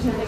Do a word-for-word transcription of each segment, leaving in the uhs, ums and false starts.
Ik heb wel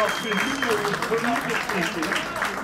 afgelopen uur een